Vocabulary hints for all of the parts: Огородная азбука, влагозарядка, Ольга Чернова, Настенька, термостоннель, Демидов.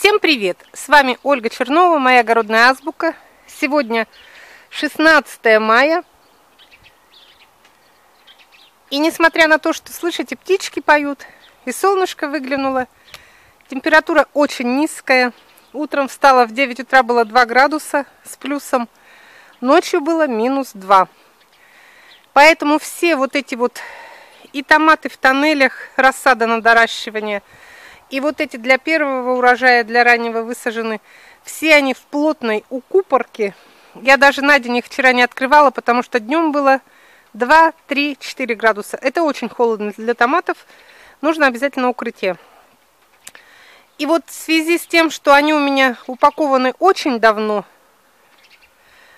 Всем привет! С вами Ольга Чернова, моя огородная азбука. Сегодня 16 мая. И несмотря на то, что, слышите, птички поют, и солнышко выглянуло, температура очень низкая. Утром встала в 9 утра, было 2 градуса с плюсом. Ночью было минус 2. Поэтому все вот эти вот и томаты в тоннелях, рассада на доращивание, и вот эти для первого урожая, для раннего высажены, все они в плотной укупорке. Я даже на день их вчера не открывала, потому что днем было 2, 3, 4 градуса. Это очень холодно для томатов, нужно обязательно укрытие. И вот в связи с тем, что они у меня упакованы очень давно,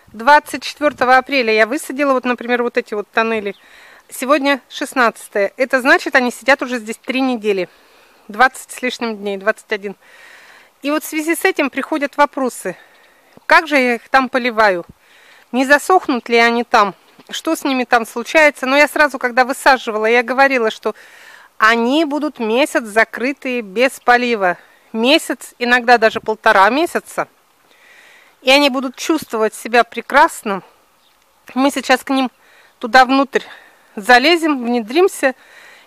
24 апреля я высадила, вот, например, вот эти вот тоннели. Сегодня 16-е, это значит, они сидят уже здесь 3 недели. 20 с лишним дней, 21. И вот в связи с этим приходят вопросы. Как же я их там поливаю? Не засохнут ли они там? Что с ними там случается? Но я сразу, когда высаживала, я говорила, что они будут месяц закрытые без полива. Месяц, иногда даже 1,5 месяца. И они будут чувствовать себя прекрасно. Мы сейчас к ним туда внутрь залезем, внедримся.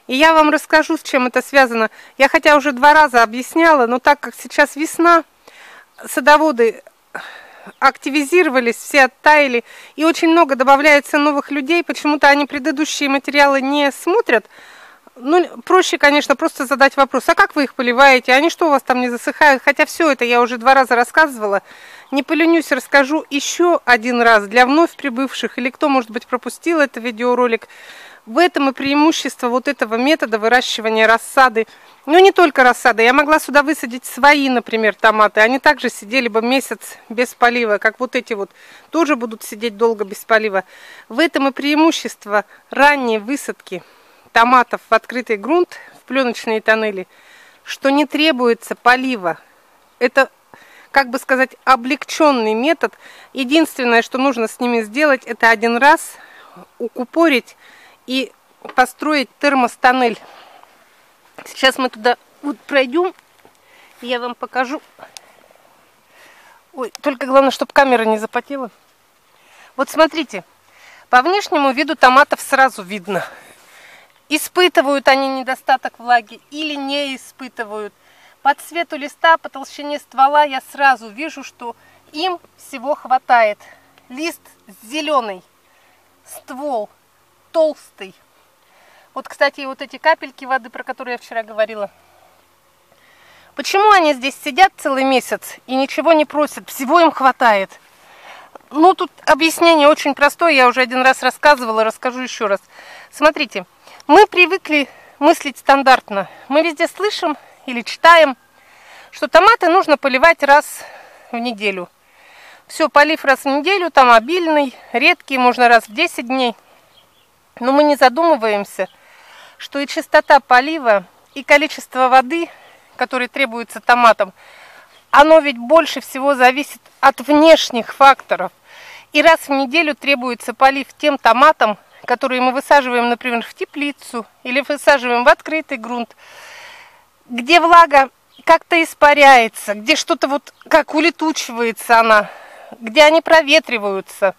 И я вам расскажу, с чем это связано. Я хотя уже 2 раза объясняла, но так как сейчас весна, садоводы активизировались, все оттаяли, и очень много добавляется новых людей. Почему-то они предыдущие материалы не смотрят. Ну, проще, конечно, просто задать вопрос, а как вы их поливаете? Они что, у вас там не засыхают? Хотя все это я уже 2 раза рассказывала. Не поленюсь, расскажу еще 1 раз для вновь прибывших, или кто, может быть, пропустил этот видеоролик. В этом и преимущество вот этого метода выращивания рассады. Но не только рассады. Я могла сюда высадить свои, например, томаты. Они также сидели бы месяц без полива, как вот эти вот. Тоже будут сидеть долго без полива. В этом и преимущество ранней высадки томатов в открытый грунт, в пленочные тоннели, что не требуется полива. Это, как бы сказать, облегченный метод. Единственное, что нужно с ними сделать, это 1 раз укупорить и построить термостоннель. Сейчас мы туда вот пройдем, я вам покажу. Ой, только главное, чтобы камера не запотела. Вот смотрите, по внешнему виду томатов сразу видно, испытывают они недостаток влаги или не испытывают. По цвету листа, по толщине ствола я сразу вижу, что им всего хватает. Лист зеленый, ствол толстый. Вот, кстати, вот эти капельки воды, про которые я вчера говорила. Почему они здесь сидят целый месяц и ничего не просят? Всего им хватает. Ну, тут объяснение очень простое. Я уже 1 раз рассказывала, расскажу еще раз. Смотрите, мы привыкли мыслить стандартно. Мы везде слышим или читаем, что томаты нужно поливать раз в неделю. Все, полив раз в неделю, там обильный, редкий, можно раз в 10 дней. Но мы не задумываемся, что и частота полива, и количество воды, которое требуется томатам, оно ведь больше всего зависит от внешних факторов. И раз в неделю требуется полив тем томатам, которые мы высаживаем, например, в теплицу или высаживаем в открытый грунт, где влага как-то испаряется, где что-то вот как улетучивается она, где они проветриваются,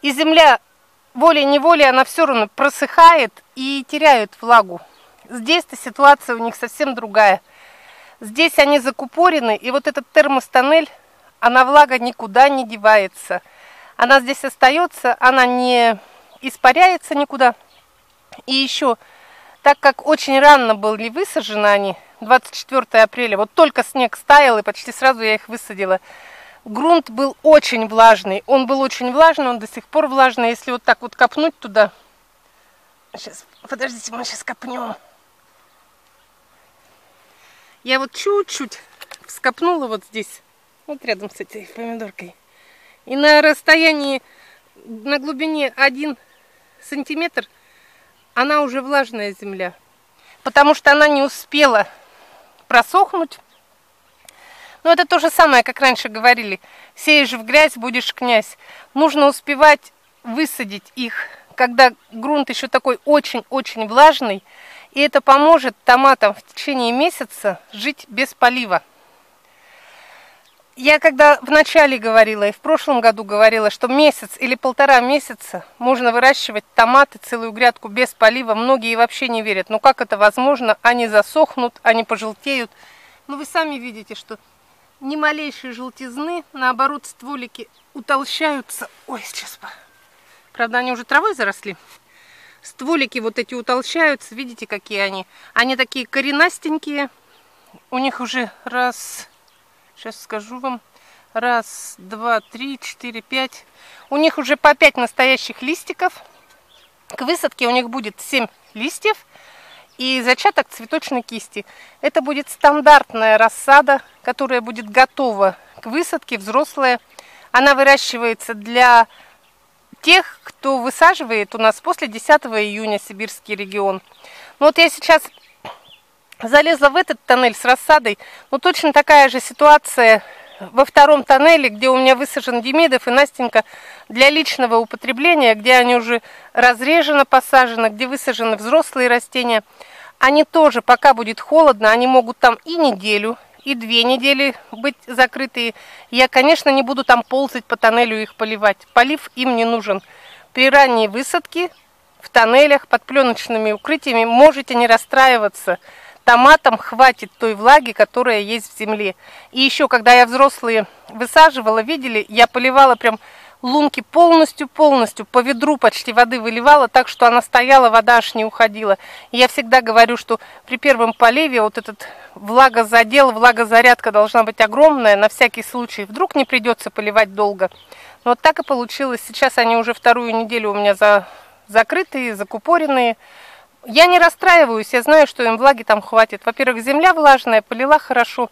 и земля волей-неволей она все равно просыхает и теряет влагу. Здесь-то ситуация у них совсем другая. Здесь они закупорены, и вот этот термостоннель, она влага никуда не девается. Она здесь остается, она не испаряется никуда. И еще, так как очень рано были высажены они, 24 апреля, вот только снег стаял, и почти сразу я их высадила. Грунт был очень влажный, он до сих пор влажный. Если вот так вот копнуть туда, сейчас, подождите, мы сейчас копнем. Я вот чуть-чуть вскопнула вот здесь, вот рядом с этой помидоркой. И на расстоянии, на глубине 1 сантиметр, она уже влажная земля, потому что она не успела просохнуть. Но это то же самое, как раньше говорили. Сеешь в грязь, будешь князь. Нужно успевать высадить их, когда грунт еще такой очень-очень влажный. И это поможет томатам в течение месяца жить без полива. Я когда в начале говорила и в прошлом году говорила, что месяц или полтора месяца можно выращивать томаты, целую грядку без полива, многие вообще не верят. Ну как это возможно? Они засохнут, они пожелтеют. Ну вы сами видите, что ни малейшей желтизны, наоборот, стволики утолщаются. Ой, сейчас, правда, они уже травой заросли. Стволики вот эти утолщаются, видите, какие они. Они такие коренастенькие, у них уже раз... Сейчас скажу вам. Раз, два, три, четыре, пять. У них уже по 5 настоящих листиков. К высадке у них будет 7 листьев и зачаток цветочной кисти. Это будет стандартная рассада, которая будет готова к высадке, взрослая. Она выращивается для тех, кто высаживает у нас после 10 июня Сибирский регион. Ну, вот я сейчас... Залезла в этот тоннель с рассадой, но точно такая же ситуация во втором тоннеле, где у меня высажен Демидов и Настенька для личного употребления, где они уже разрежены, посажены, где высажены взрослые растения. Они тоже, пока будет холодно, они могут там и неделю, и 2 недели быть закрытые. Я, конечно, не буду там ползать по тоннелю и их поливать. Полив им не нужен. При ранней высадке в тоннелях под пленочными укрытиями можете не расстраиваться. Томатам хватит той влаги, которая есть в земле. И еще, когда я взрослые высаживала, видели, я поливала прям лунки полностью, по ведру почти воды выливала, так что она стояла, вода аж не уходила. И я всегда говорю, что при первом поливе вот этот влагозадел, влагозарядка должна быть огромная, на всякий случай. Вдруг не придется поливать долго. Но вот так и получилось. Сейчас они уже 2-ю неделю у меня закрытые, закупоренные. Я не расстраиваюсь, я знаю, что им влаги там хватит. Во-первых, земля влажная, полила хорошо.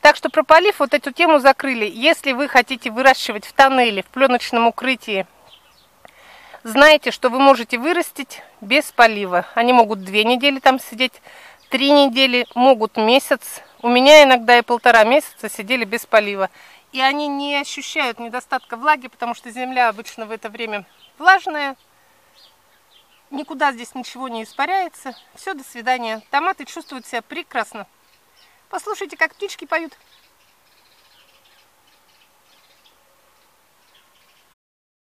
Так что про полив вот эту тему закрыли. Если вы хотите выращивать в тоннеле, в пленочном укрытии, знайте, что вы можете вырастить без полива. Они могут 2 недели там сидеть, 3 недели, могут месяц. У меня иногда и 1,5 месяца сидели без полива. И они не ощущают недостатка влаги, потому что земля обычно в это время влажная. Никуда здесь ничего не испаряется. Все, до свидания. Томаты чувствуют себя прекрасно. Послушайте, как птички поют.